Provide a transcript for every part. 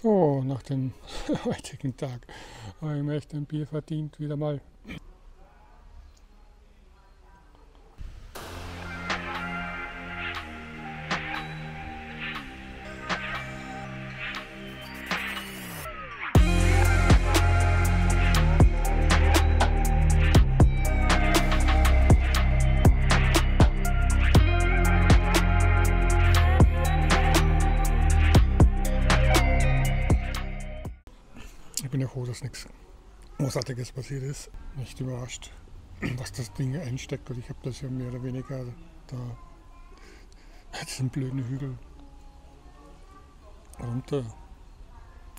So, nach dem heutigen Tag habe ich mir echt ein Bier verdient, wieder mal. Ich bin ja froh, dass nichts Großartiges passiert ist. Nicht überrascht, was das Ding einsteckt. Und ich habe das ja mehr oder weniger da diesen blöden Hügel runter,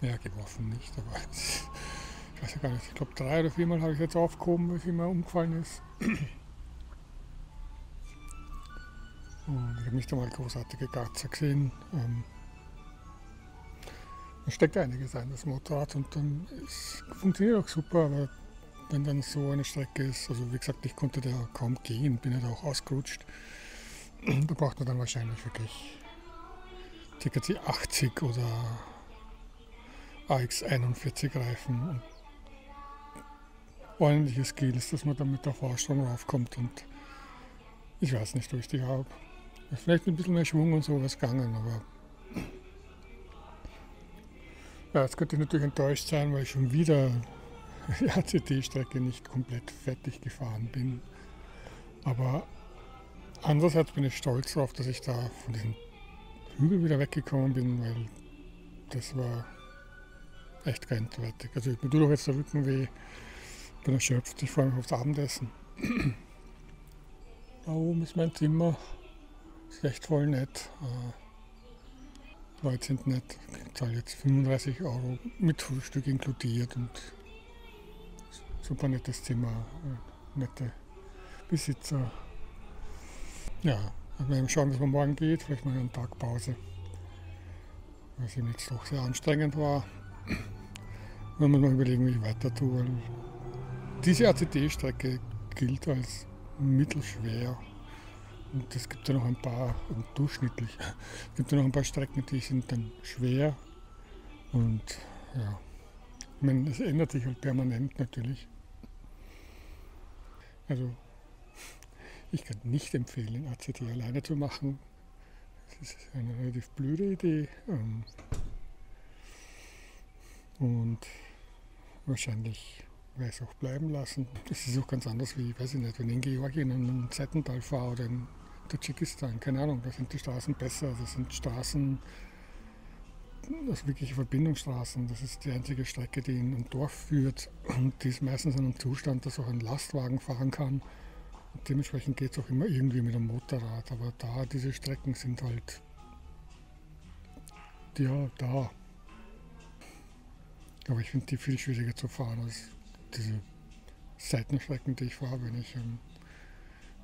ja, geworfen nicht, aber ich weiß ja gar nicht. Ich glaube 3 oder 4 Mal habe ich jetzt aufgehoben, wie viel mir umgefallen ist. Und ich habe nicht einmal großartige Gatzer gesehen. Da steckt einiges ein, das Motorrad, und dann funktioniert auch super, aber wenn dann so eine Strecke ist, also wie gesagt, ich konnte da kaum gehen, bin ja da auch ausgerutscht, da braucht man dann wahrscheinlich wirklich TKC80 oder AX41 Reifen und ordentliches Gel ist, dass man dann mit der Fahrstrom raufkommt, und ich weiß nicht, wo ich die habe. Vielleicht ein bisschen mehr Schwung und so was gegangen, aber ja, jetzt könnte ich natürlich enttäuscht sein, weil ich schon wieder die ACT-Strecke nicht komplett fertig gefahren bin. Aber andererseits bin ich stolz darauf, dass ich da von diesem Hügel wieder weggekommen bin, weil das war echt grenzwertig. Also ich bin durch jetzt der Rücken weh, bin erschöpft, ich freue mich aufs Abendessen. Da oben ist mein Zimmer, ist echt voll nett. War jetzt nicht nett, ich zahle jetzt 35 € mit Frühstück inkludiert, und super nettes Zimmer, nette Besitzer. Ja, wir schauen, dass man morgen geht, vielleicht mal einen Tag Pause, weil es eben jetzt doch sehr anstrengend war. Wenn man mal überlegen, wie ich weiter tue. Diese ACT-Strecke gilt als mittelschwer. Und es gibt ja noch ein paar, und durchschnittlich, es gibt ja noch ein paar Strecken, die sind dann schwer, und ja, ich meine, es ändert sich halt permanent natürlich. Also, ich kann nicht empfehlen, ACT alleine zu machen, das ist eine relativ blöde Idee, und wahrscheinlich werde ich es auch bleiben lassen. Das ist auch ganz anders wie, ich weiß nicht, wenn ich in Georgien in einem Seitental fahre oder in Tadschikistan, keine Ahnung, da sind die Straßen besser, das sind Straßen, das wirkliche Verbindungsstraßen, das ist die einzige Strecke, die in ein Dorf führt, und die ist meistens in einem Zustand, dass auch ein Lastwagen fahren kann, und dementsprechend geht es auch immer irgendwie mit dem Motorrad, aber da, diese Strecken sind halt, ja, da, aber ich finde die viel schwieriger zu fahren als diese Seitenstrecken, die ich fahre, wenn ich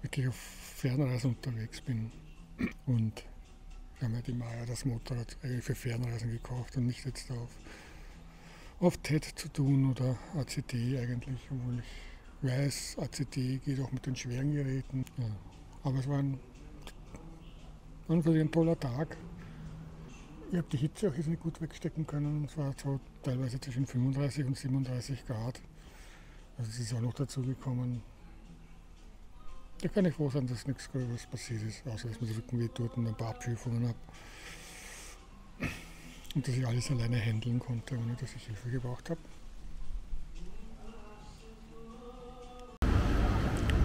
wirklich auf Fernreisen unterwegs bin. Und wir haben ja die Maya das Motorrad eigentlich für Fernreisen gekauft und nicht jetzt auf TED zu tun oder ACT eigentlich, obwohl ich weiß, ACT geht auch mit den schweren Geräten. Ja. Aber es war ein toller Tag. Ich habe die Hitze auch jetzt nicht gut wegstecken können, es war so teilweise zwischen 35 und 37 Grad. Also es ist auch noch dazu gekommen. Da kann ich froh sein, dass nichts Größeres passiert ist, außer dass mir der Rücken weh tut und ein paar Abschürfungen habe. Und dass ich alles alleine handeln konnte, ohne dass ich Hilfe gebraucht habe.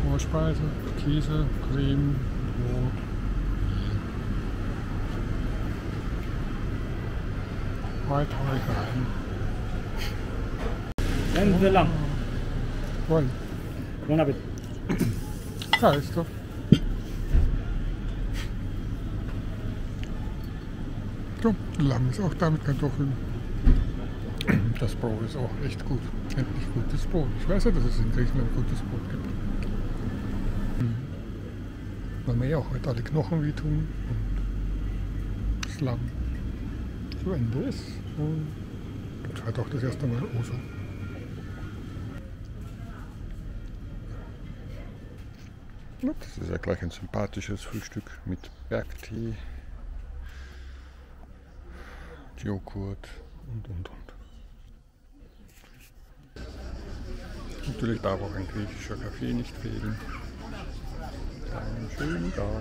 Vorspeise, Käse, Creme, Brot. Weit hau ich rein. Nehmen Sie lang. Voll. Bon Appetit. Ja, ist doch. So, Lamm ist auch da mit Kartoffeln. Das Brot ist auch echt gut. Endlich gutes Brot. Ich weiß ja, dass es in Griechenland gutes Brot gibt. Weil mir ja auch heute alle Knochen wehtun. Und das Lamm zu Ende ist. Und gibt halt auch das erste Mal Oso. Das ist ja gleich ein sympathisches Frühstück mit Bergtee, Joghurt und. Natürlich darf auch ein griechischer Kaffee nicht fehlen. Einen schönen Garten.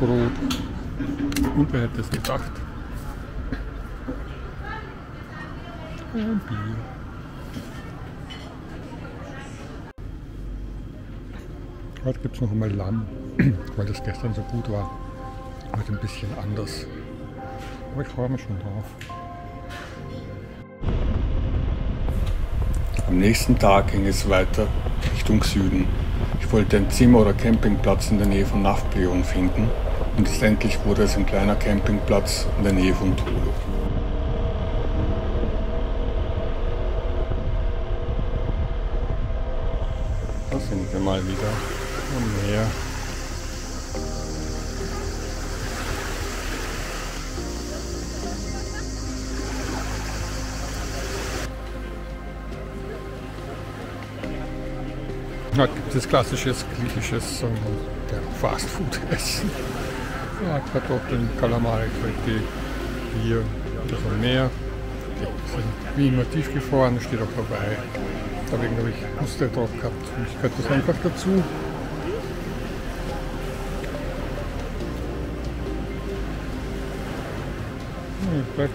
Brot. Und wer hätte es gedacht? Und Bier. Heute gibt es noch einmal Lamm, weil das gestern so gut war. Heute ein bisschen anders. Aber ich freue mich schon drauf. Am nächsten Tag ging es weiter Richtung Süden. Ich wollte ein Zimmer oder Campingplatz in der Nähe von Navplion finden und letztendlich wurde es ein kleiner Campingplatz in der Nähe von Tourlo. Da sind wir mal wieder. Und mehr. Da gibt es klassisches griechisches Fastfood-Essen. Ja, Kartoffeln, Kalamari, Bier, ein bisschen mehr. Wie immer tiefgefroren, steht auch dabei. Deswegen habe ich Lust drauf gehabt. Ich könnte das einfach dazu. Okay.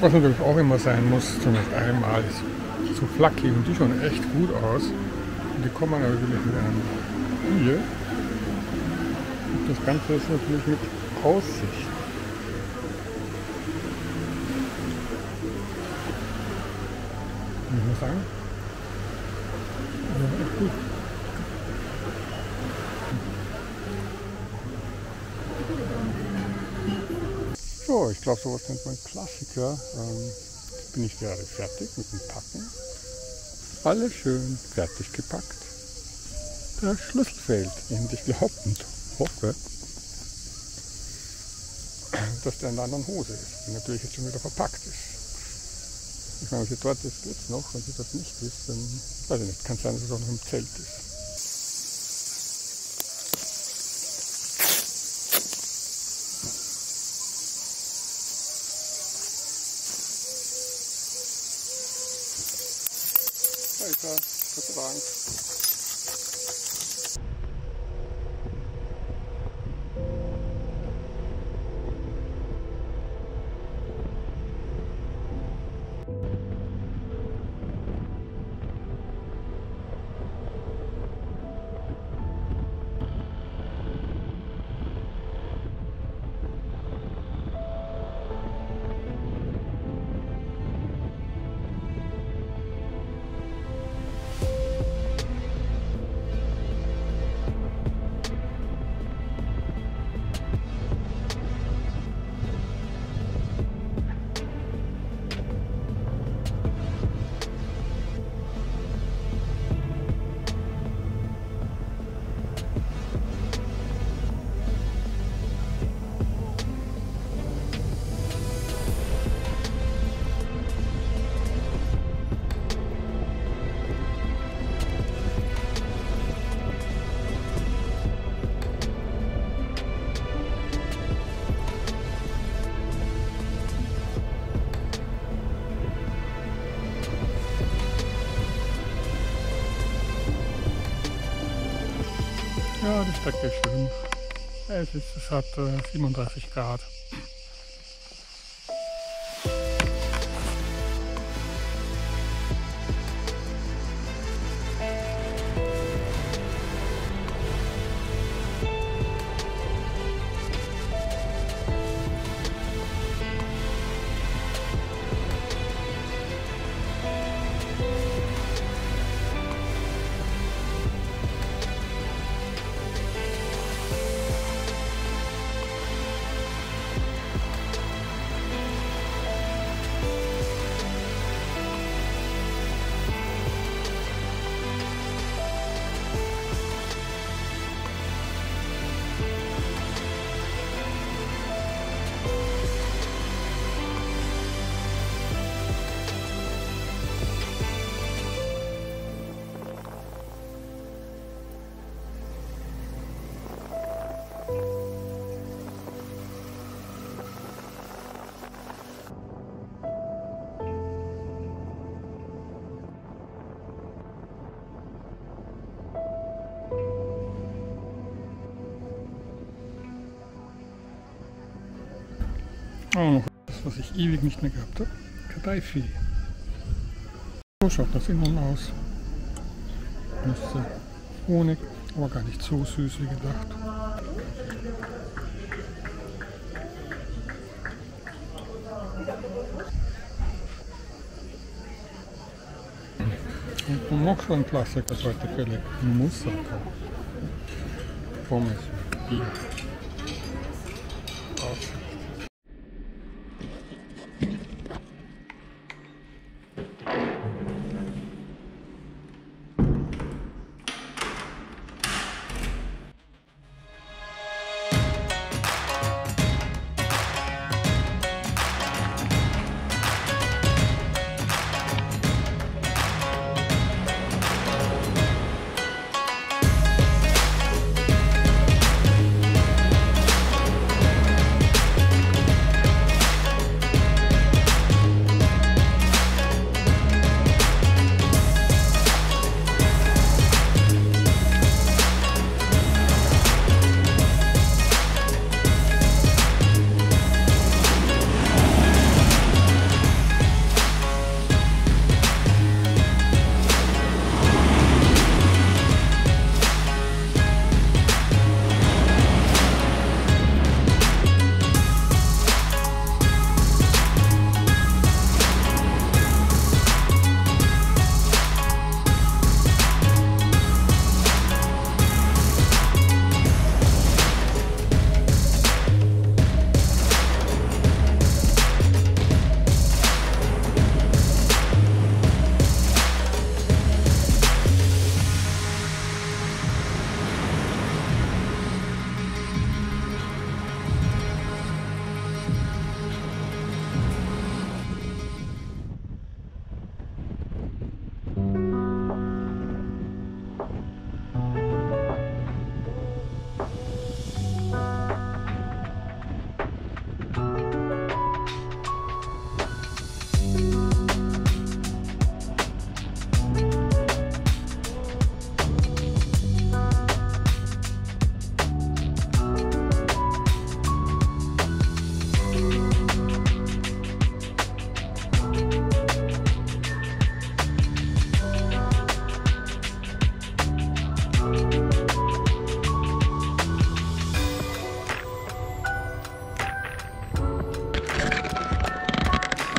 Was natürlich auch immer sein muss, zumindest einmal, ist zu flackig und die schon echt gut aus. Und die kommen aber wirklich mit einem Bier. Und das Ganze ist natürlich mit Aussicht. Ich muss sagen, das ist echt gut. So, ich glaube, sowas nennt man Klassiker. Bin ich gerade fertig mit dem Packen. Alles schön fertig gepackt. Der Schlüssel fehlt. Und ich glaube und hoffe, dass der in der anderen Hose ist. Die natürlich jetzt schon wieder verpackt ist. Ich meine, wenn sie dort ist, geht es noch. Wenn sie das nicht ist, dann weiß ich nicht. Kann sein, dass es auch noch im Zelt ist. Ja, die Strecke ist schön. Es hat 37 Grad. Oh, das, was ich ewig nicht mehr gehabt habe. Kadaifi. So schaut das innen aus. Nüsse, Honig, aber gar nicht so süß wie gedacht. Und noch so ein Klassiker zweite Fälle. Moussaka. Pommes mit Bier.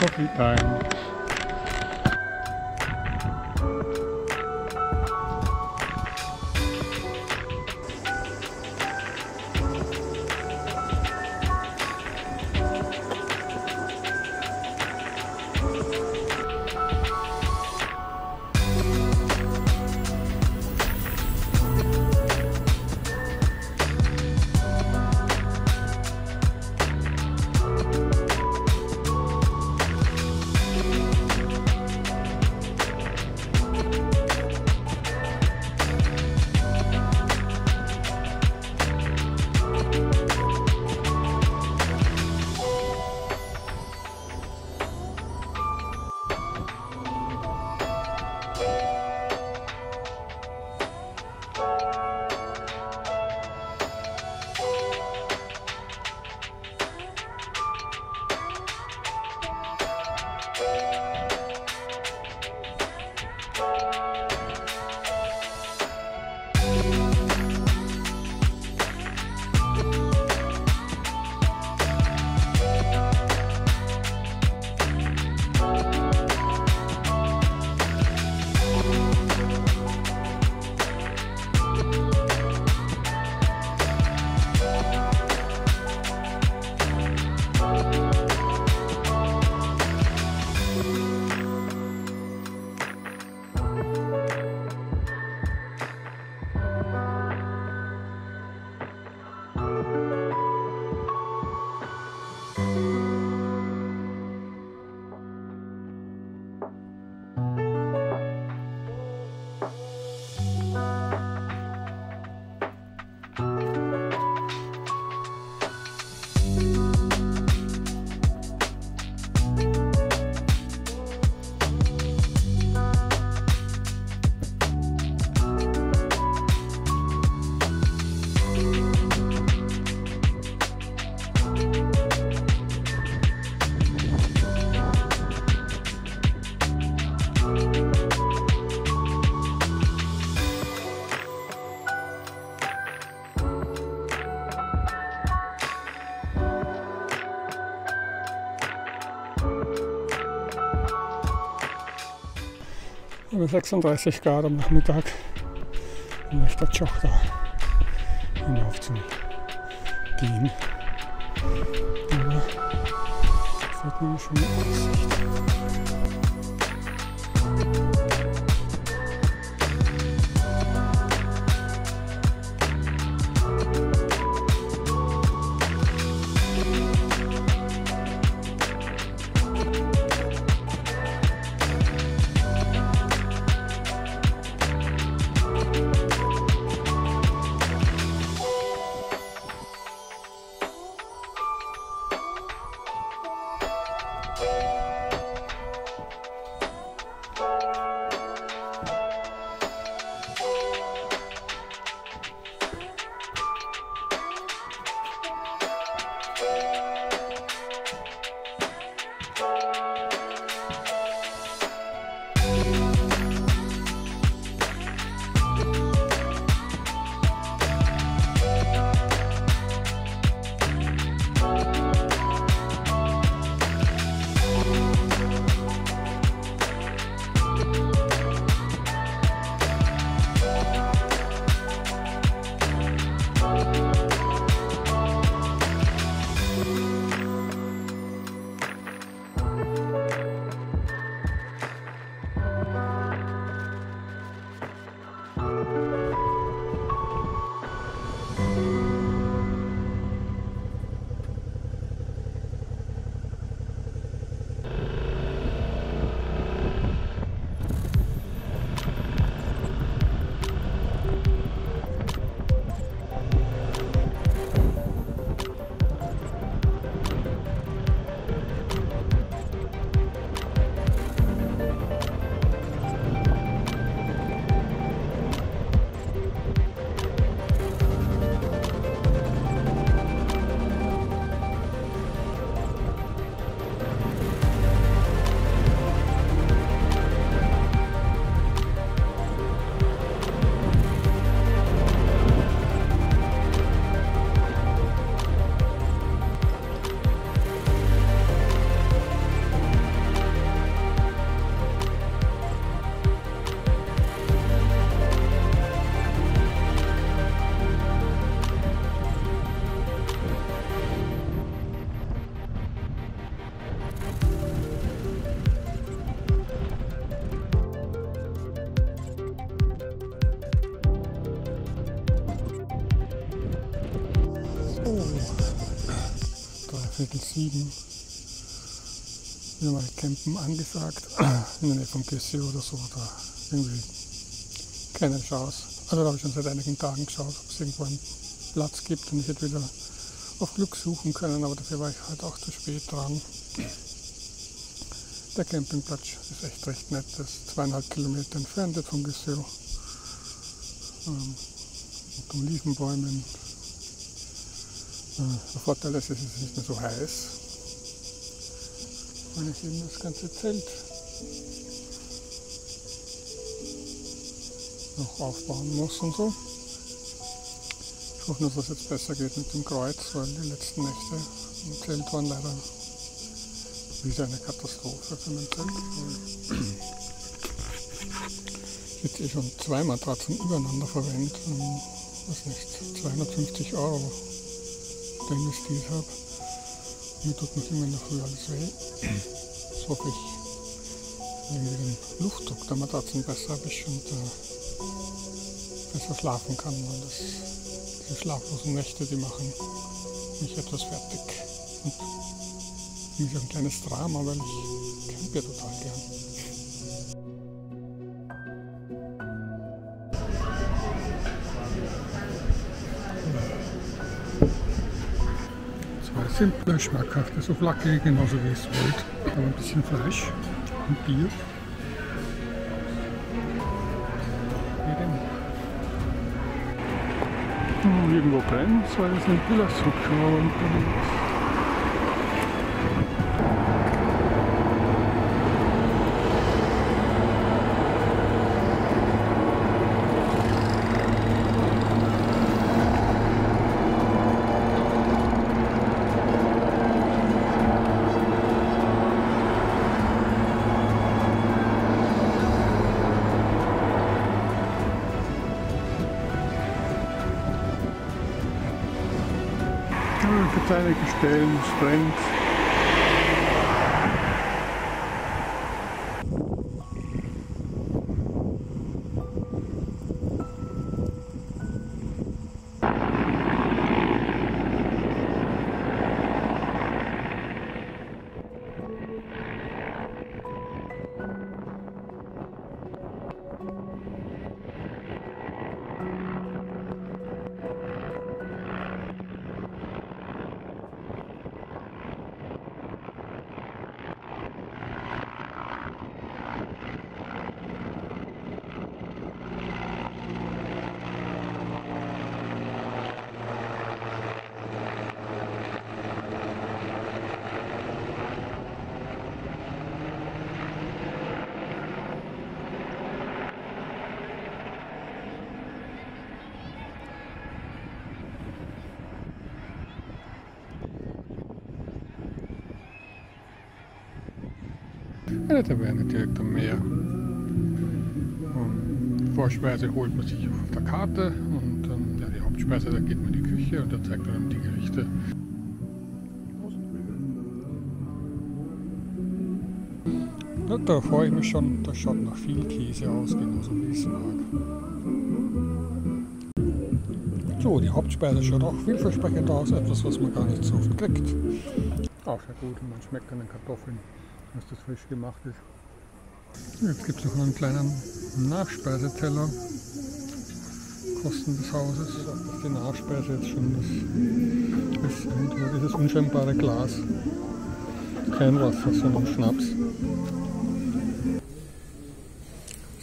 Coffee time. über 36 Grad am Nachmittag in der Stadt Schochta hinauf zum Dien. Aber das hat eine schöne Aussicht. Viertel 7. Mal Campen angesagt, in der Nähe vom Gytheio oder so, da irgendwie keine Chance. Also da habe ich schon seit einigen Tagen geschaut, ob es irgendwo einen Platz gibt und ich hätte wieder auf Glück suchen können, aber dafür war ich halt auch zu spät dran. Der Campingplatz ist echt recht nett, das ist 2,5 Kilometer entfernt vom Gytheio. Mit Olivenbäumen. Der Vorteil ist, es ist nicht mehr so heiß, wenn ich eben das ganze Zelt noch aufbauen muss und so. Ich hoffe nur, dass es jetzt besser geht mit dem Kreuz, weil die letzten Nächte im Zelt waren leider wieder eine Katastrophe für mein Zelt. Ich hätte schon 2 Matratzen übereinander verwendet, was nicht, 250 € investiert habe. Mir tut nicht immer in der Früh alles weh. Jetzt hoffe ich, wegen dem Luftdruck der Matratzen besser habe ich und besser schlafen kann, weil diese schlaflosen Nächte, die machen mich etwas fertig. Und für mich ein kleines Drama, weil ich campe ja total gern. Simpler, schmackhafter Souvlaki, genauso wie ihr es wollt. Aber ein bisschen Fleisch und Bier. Irgendwo brennt, weil es ein Pilaszucker und Beteiligten Stellen sprengt. Ja, da wäre direkt am Meer. Und Vorspeise holt man sich auf der Karte und dann ja, die Hauptspeise, da geht man in die Küche und da zeigt man dann die Gerichte. Ja, da freue ich mich schon, da schaut noch viel Käse aus, genauso wie ich es mag. So, die Hauptspeise schaut auch vielversprechend aus, etwas was man gar nicht so oft kriegt. Auch sehr gut und man schmeckt an den Kartoffeln, dass das frisch gemacht ist. Jetzt gibt es noch einen kleinen Nachspeiseteller. Kosten des Hauses. Das ist die Nachspeise jetzt schon. Das ist dieses unscheinbare Glas. Kein Wasser, sondern Schnaps.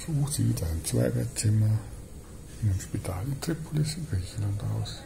So sieht ein Zweibettzimmer in einem Spital in Tripolis in Griechenland aus.